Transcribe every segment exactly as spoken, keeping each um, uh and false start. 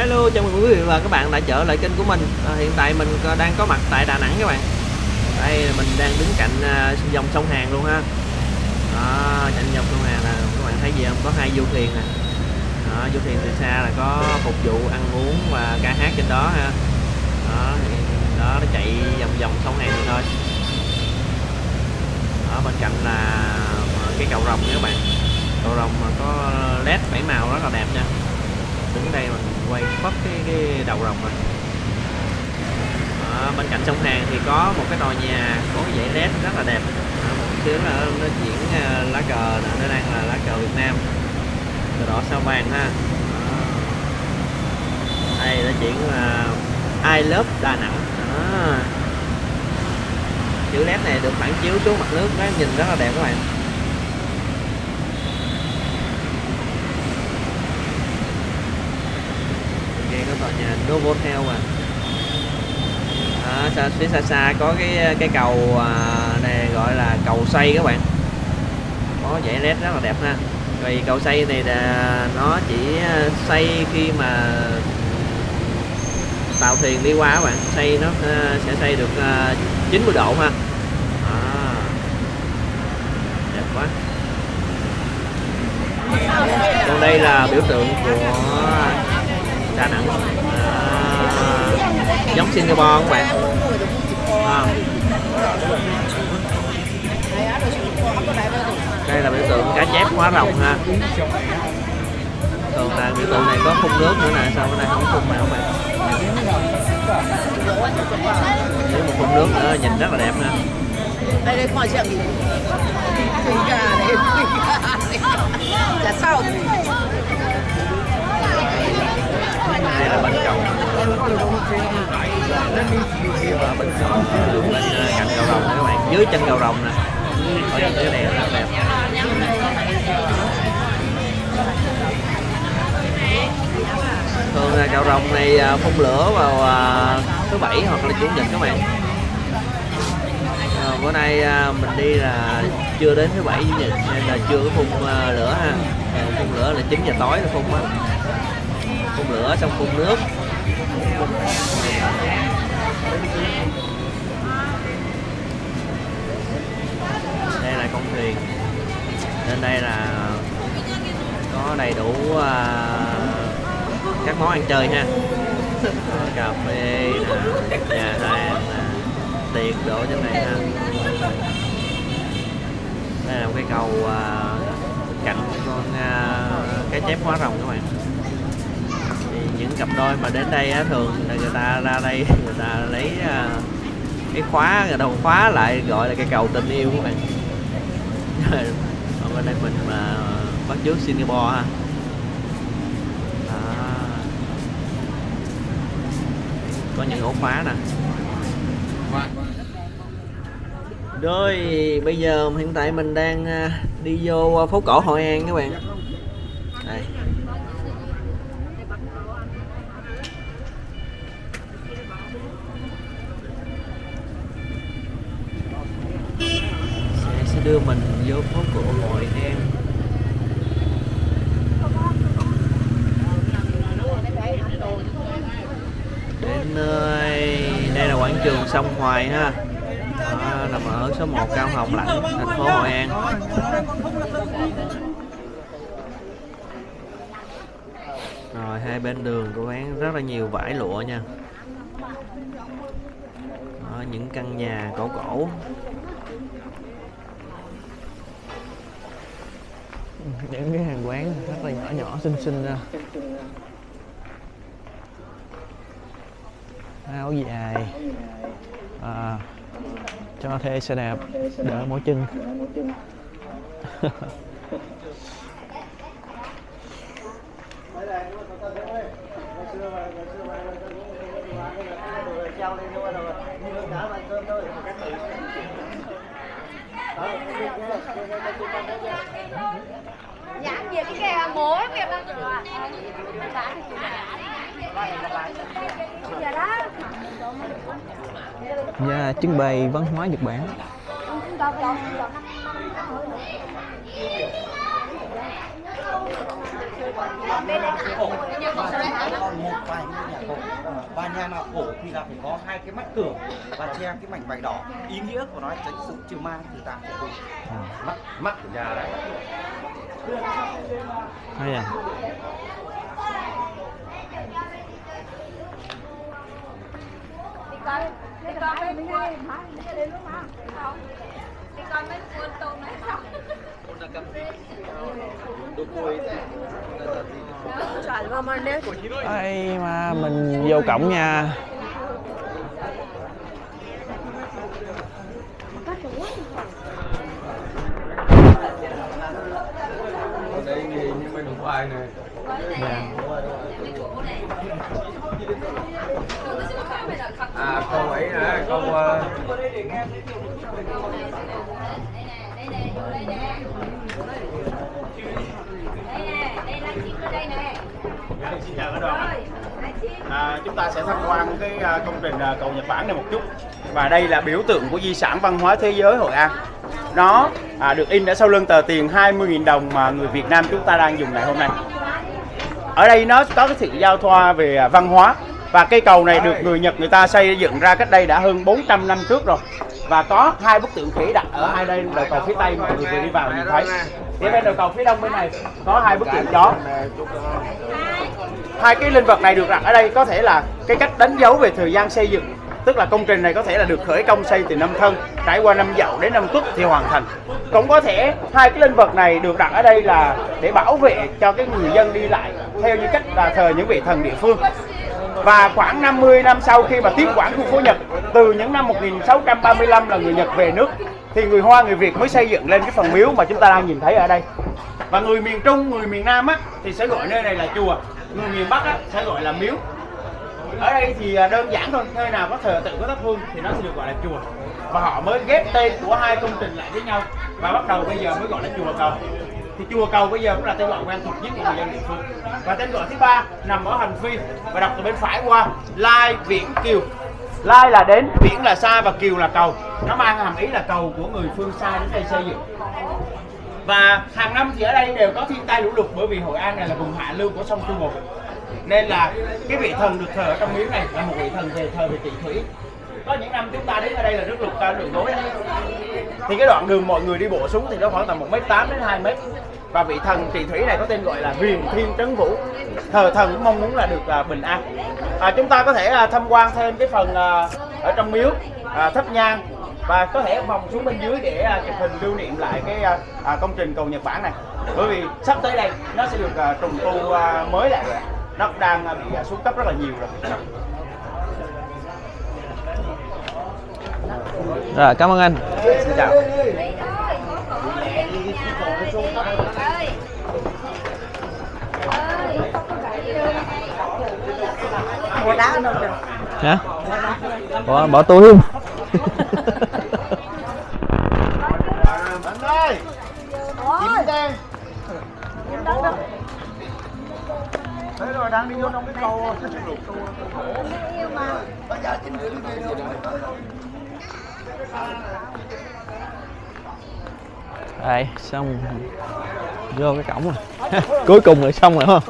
Hello, chào mừng quý vị và các bạn đã trở lại kênh của mình. À, hiện tại mình đang có mặt tại Đà Nẵng các bạn. Đây mình đang đứng cạnh à, dòng sông Hàn luôn ha. Đó, cạnh dòng sông Hàn là các bạn thấy gì không? Có hai du thuyền nè. Đó, du thuyền từ xa là có phục vụ ăn uống và ca hát trên đó ha. Đó, thì đó nó chạy vòng vòng sông Hàn này thôi. Ở bên cạnh là cái cầu rồng nha các bạn. Cầu rồng mà có led bảy màu rất là đẹp nha. Đứng đây mình quay phấp cái, cái đầu rồng này. À, bên cạnh sông Hàn thì có một cái tòa nhà có dãy led rất là đẹp. À, một xíu là nó diễn uh, lá cờ, nó đang là lá cờ Việt Nam, cờ đỏ sao vàng ha. À, đây nó diễn là uh, I love Đà Nẵng. À, chữ led này được phản chiếu xuống mặt nước, nó nhìn rất là đẹp các bạn. Tòa nhà Novotel mà. À, xa, phía xa xa có cái cái cầu này gọi là cầu xây các bạn, có dãy led rất là đẹp ha. Vì cầu xây này là nó chỉ xây khi mà tàu thuyền đi qua các bạn, xây nó sẽ xây được chín mươi độ ha. À, đẹp quá. Còn đây là biểu tượng của Đà Nẵng, à, giống Singapore các bạn. À, đây là biểu tượng cá chép hóa rồng ha. Thường là biểu tượng này có phun nước nữa nè, sao bữa nay không phun mà các bạn. Nếu mà phun nước nữa nhìn rất là đẹp nè. Đây đây mọi chuyện sao? Đây là bên cầu, ở bên cầu, bên cạnh cầu rồng các bạn, dưới chân cầu rồng nè, ở những cái này rất đẹp. Thường là cầu rồng này phun lửa vào thứ bảy hoặc là chủ nhật các bạn. À, bữa nay mình đi là chưa đến thứ bảy chủ nhật nên là chưa có phun lửa ha. Phun lửa là chín giờ tối là phun á. Phun lửa xong phun nước. Đây là con thuyền. Trên đây là có đầy đủ uh, các món ăn chơi ha. Cà phê nè, nhà hàng nè, tiệc đồ trên này ha. Đây là một cái cầu uh, cạnh con uh, cá chép hóa rồng các bạn. Những cặp đôi mà đến đây á, thường là người ta ra đây người ta lấy uh, cái khóa, người ta khóa lại gọi là cây cầu tình yêu các bạn. Ở bên đây mình mà uh, bắt chước Singapore ha. À, có những ổ khóa nè. Rồi bây giờ hiện tại mình đang uh, đi vô phố cổ Hội An các bạn. Đây. Đưa mình vô phố cổ Hội An. Đến nơi đây là quảng trường sông Hoài ha. À, nằm ở số một Cao Hồng Lạng, thành phố Hội An. Rồi hai bên đường của quán rất là nhiều vải lụa nha. Ở những căn nhà cổ cổ. Những cái hàng quán rất là nhỏ nhỏ xinh xinh ra. Áo dài à, cho thuê xe đạp đỡ mỏi chân. Và trưng bày văn hóa Nhật Bản. qua những cái nhà cổ, và nhà nào cổ thì là phải có hai cái mắt cửa và che cái mảnh vải đỏ, ý nghĩa của nó tránh sự trừ ma từ tà của mình. Mắt mắt của nhà đấy. Hay à. Đi con mấy cuốn tôm này xong. Đây mà mình vô cổng nha. Đây nhưng mà đúng ai này. À cô ấy nè, cô xin chào các đoàn. À, chúng ta sẽ tham quan cái công trình cầu Nhật Bản này một chút. Và đây là biểu tượng của di sản văn hóa thế giới Hội An. Nó à, được in ở sau lưng tờ tiền hai mươi nghìn đồng mà người Việt Nam chúng ta đang dùng ngày hôm nay. Ở đây nó có cái sự giao thoa về văn hóa. Và cây cầu này được người Nhật người ta xây dựng ra cách đây đã hơn bốn trăm năm trước rồi. Và có hai bức tượng khỉ đặt ở hai đây, đầu cầu phía Tây mọi người vừa đi vào nhìn thấy. Phía bên đầu cầu phía Đông bên này có hai bức tượng chó. Hai cái linh vật này được đặt ở đây có thể là cái cách đánh dấu về thời gian xây dựng. Tức là công trình này có thể là được khởi công xây từ năm Thân, trải qua năm Dậu đến năm Tuất thì hoàn thành. Cũng có thể hai cái linh vật này được đặt ở đây là để bảo vệ cho cái người dân đi lại theo như cách là thờ những vị thần địa phương. Và khoảng năm mươi năm sau khi mà tiếp quản khu phố Nhật, từ những năm một nghìn sáu trăm ba mươi lăm là người Nhật về nước, thì người Hoa, người Việt mới xây dựng lên cái phần miếu mà chúng ta đang nhìn thấy ở đây. Và người miền Trung, người miền Nam á, thì sẽ gọi nơi này là chùa, người miền Bắc á, sẽ gọi là miếu. Ở đây thì đơn giản thôi, nơi nào có thờ tự có thắp hương thì nó sẽ được gọi là chùa. Và họ mới ghép tên của hai công trình lại với nhau và bắt đầu bây giờ mới gọi là chùa cầu. Thì chùa cầu bây giờ cũng là tên gọi quen thuộc nhất của người dân địa phương. Và tên gọi thứ ba nằm ở hành vi và đọc từ bên phải qua, Lai Viễn Kiều. Lai là đến, viễn là xa và kiều là cầu. Nó mang hàm ý là cầu của người phương xa đến đây xây dựng. Và hàng năm thì ở đây đều có thiên tai lũ lụt, bởi vì Hội An này là vùng hạ lưu của sông Thu Bồn. Nên là cái vị thần được thờ ở trong miếu này là một vị thần về thờ về trị thủy. Có những năm chúng ta đến ở đây là nước lụt cao đường đối. Thì cái đoạn đường mọi người đi bộ xuống thì nó khoảng tầm một mét tám đến hai mét. Và vị thần trị thủy này có tên gọi là Huyền Thiên Trấn Vũ. Thờ thần cũng mong muốn là được à, bình an. À, chúng ta có thể à, tham quan thêm cái phần à, ở trong miếu, à, thắp nhang và có thể vòng xuống bên dưới để à, chụp hình lưu niệm lại cái à, à, công trình cầu Nhật Bản này. Bởi vì sắp tới đây nó sẽ được à, trùng tu à, mới lại rồi. Nó cũng đang à, bị à, xuống cấp rất là nhiều rồi. Rồi, cảm ơn anh. Xin chào. Hả? Bỏ, bỏ túi không? Thế rồi đang đi vô trong cái cầu. Đây, xong vô cái cổng rồi. Cuối cùng rồi, xong rồi không?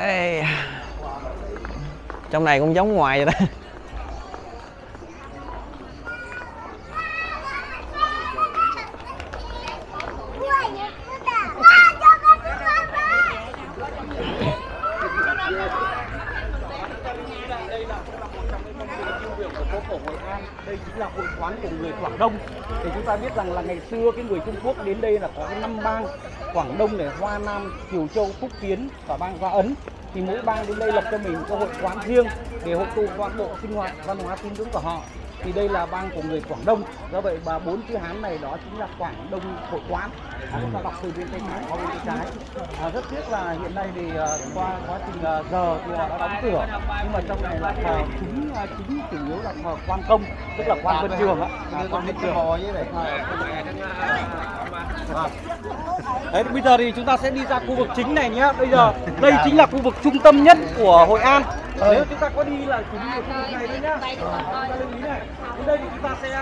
Đây. Trong này cũng giống ngoài vậy đó. Đây chính là hội quán của người Quảng Đông. Thì chúng ta biết rằng là ngày xưa cái người Trung Quốc đến đây là có năm bang: Quảng Đông này, Hoa Nam, Triều Châu, Phúc Kiến và bang Hoa Ấn. Thì mỗi bang đến đây lập cho mình có hội quán riêng để hội tụ toàn bộ sinh hoạt văn hóa tín ngưỡng của họ. Thì đây là bang của người Quảng Đông. Do vậy bà bốn chữ Hán này đó chính là Quảng Đông hội quán. À, chúng ta đọc từ bên tay trái qua bên tay trái. À, rất tiếc là hiện nay thì qua quá trình giờ thì đã đóng cửa. Nhưng mà trong này là thờ chính chính chủ yếu là thờ quan công, tức là quan quân trường á, quan quân trường với lại thờ. Đấy, bây giờ thì chúng ta sẽ đi ra khu vực chính này nhé. Bây giờ đây chính là khu vực trung tâm nhất của Hội An. Nếu ừ. chúng ta có đi là chỉ đi một khu vực này thôi nhá. Chúng ta lưu ý này. Đến đây thì chúng ta sẽ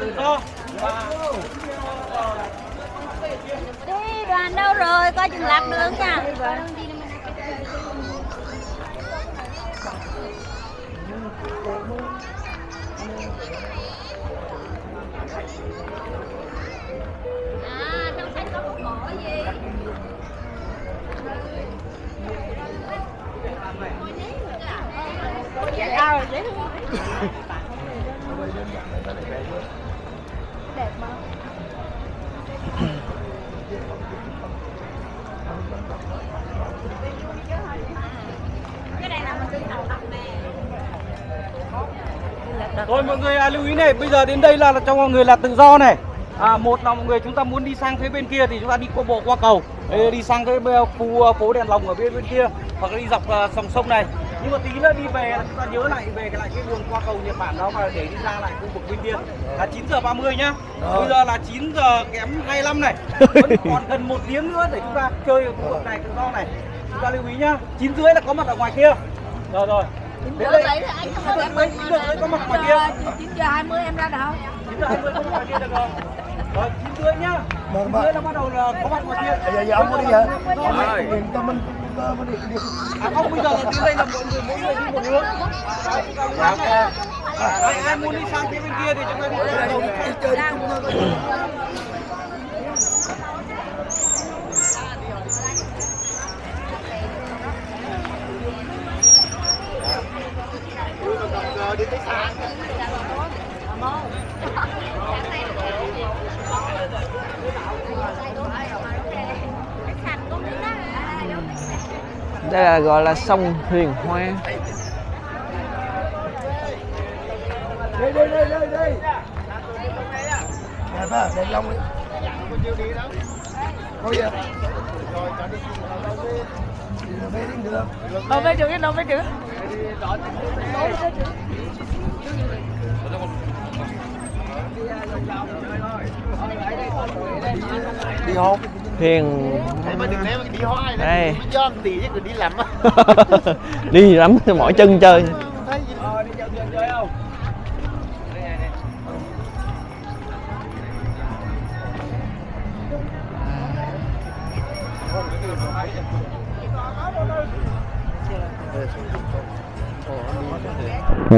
tự do và đi đoàn đâu rồi, coi chừng lạc đường nha. À, trong sách có một mỏ gì? Đẹp mà. Cái này là mình đi tàu tàu nè. Rồi mọi người à, lưu ý này, bây giờ đến đây là, là cho mọi người là tự do này. À, một là mọi người chúng ta muốn đi sang phía bên kia thì chúng ta đi qua bộ qua cầu, đi sang cái phố, phố đèn lồng ở bên bên kia, hoặc đi dọc uh, dòng sông này. Nhưng mà tí nữa đi về là chúng ta nhớ lại về cái lại cái đường qua cầu Nhật Bản đó mà để đi ra lại khu vực bên kia là chín giờ ba mươi nhá. Bây giờ là chín giờ kém hai mươi lăm này, vẫn còn gần một tiếng nữa để chúng ta chơi ở khu vực này tự do này. Chúng ta lưu ý nhá, chín rưỡi là có mặt ở ngoài kia. Rồi rồi. Đến đây, chín giờ có mặt ngoài kia. chín giờ hai mươi em ra đâu? chín giờ hai mươi có mặt ngoài kia được rồi. Rồi, chín rưỡi nhá. chín rưỡi là bắt đầu là có mặt ngoài kia. Giờ giờ ông có đi vậy? Ông ơi, tụi mình à không, bây giờ là đến đây là mọi người mỗi người đi một hướng. Ai muốn đi sang phía bên kia thì chúng ta đi cùng chơi chung thôi. Đi tới sáng. Đây là gọi là sông Huyền Hoa. Đây đây đây đây đây. Đẹp à, đẹp lông đi. Thôi giờ. Rồi cho đi đi được. Đâu mấy chữ, đâu mấy chữ. Đi hôn Huyền đây đi lắm đi lắm mỏi chân chơi à,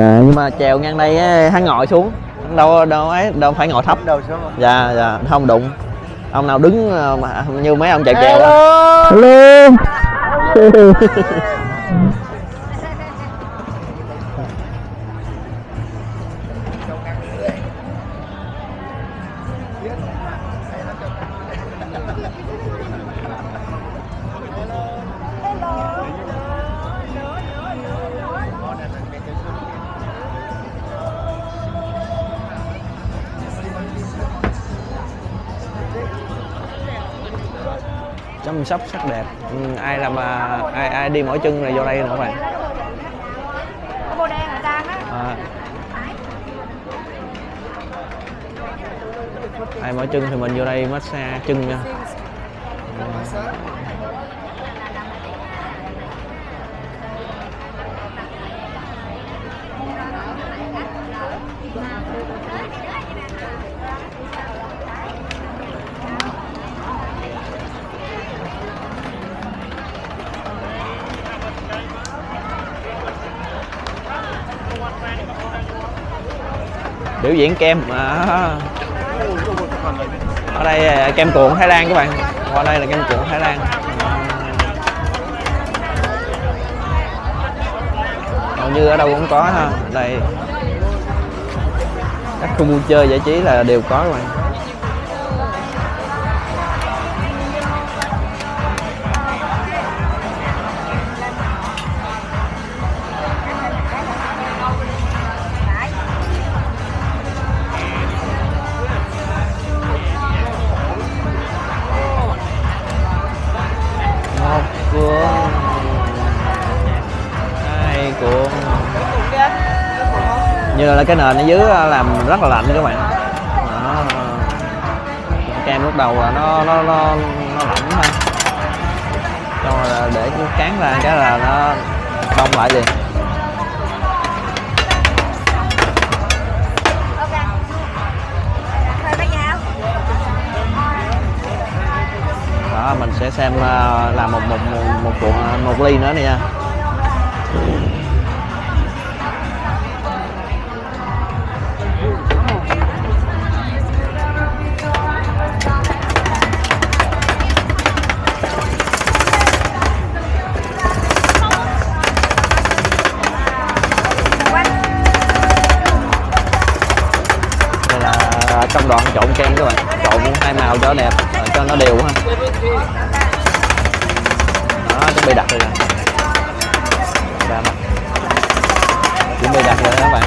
nhưng mà trèo ngang đây ấy, hắn ngồi xuống đâu đâu ấy đâu phải ngồi thấp đâu xuống dạ dạ không đụng ông nào đứng mà như mấy ông chạy trèo đó hello. Hello. chăm sóc sắc đẹp ừ, ai làm à, ai ai đi mỏi chân này vô đây nữa bạn à. Ai mỏi chân thì mình vô đây massage chân nha à. Biểu diễn kem à. Ở đây là kem cuộn Thái Lan các bạn, qua đây là kem cuộn Thái Lan à. Hầu như ở đâu cũng có ha, đây các khu vui chơi giải trí là đều có các bạn. Như là cái nền ở dưới làm rất là lạnh các bạn. Đó. Kem lúc đầu là nó nó nó nó lạnh thôi. Xong rồi để cán ra cái là nó đông lại gì. sẽ xem làm một một một một, một, một ly nữa nha. Trong đoạn trộn kem các bạn, trộn hai màu cho đẹp, cho nó đều ha. Đó, chuẩn bị đặt rồi nè, chuẩn bị đặt rồi các bạn.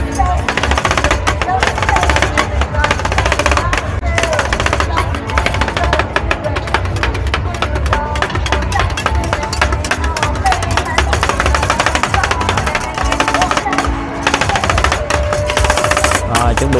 Rồi, chuẩn bị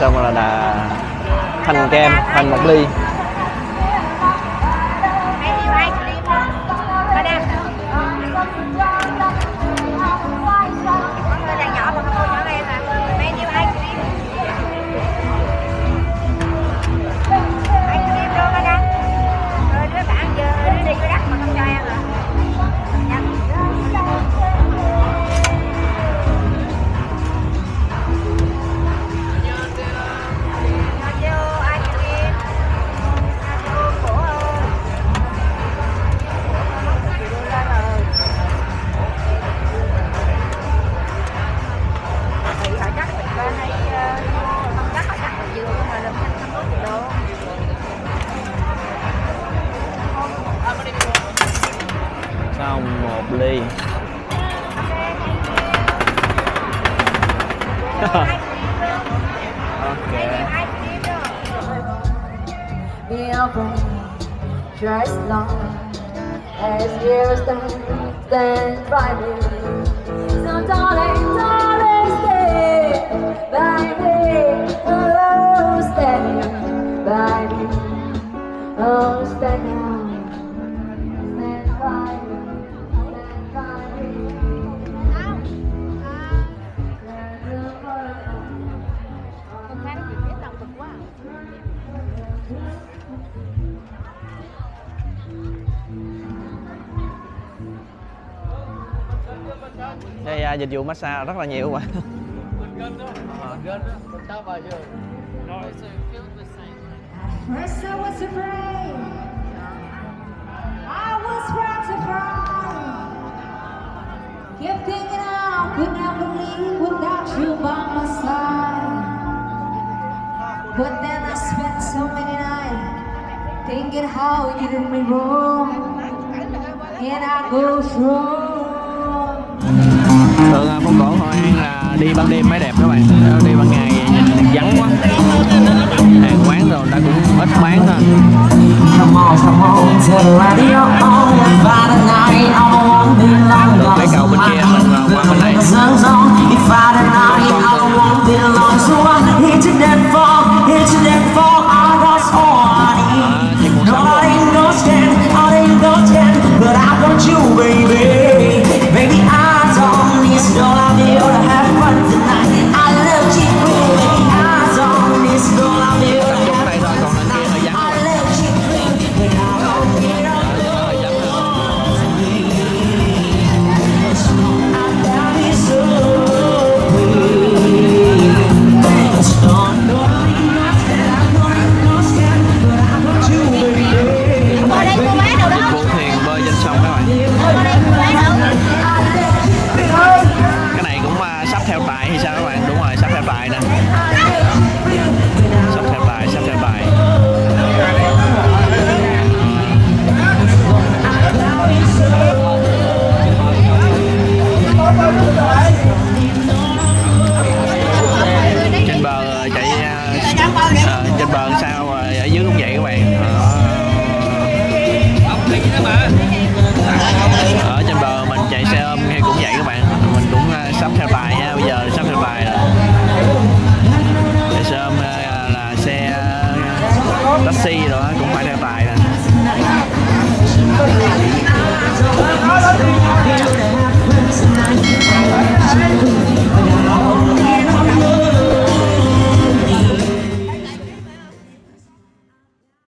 Xong là, là thành kem, thành một ly. Đây dịch vụ massage rất là nhiều các bạn. Thường phố cổ Hội An là đi ban đêm mới đẹp các bạn, đi ban ngày vắng quá, hàng quán rồi đã cũng ít bán thôi. Lấy cầu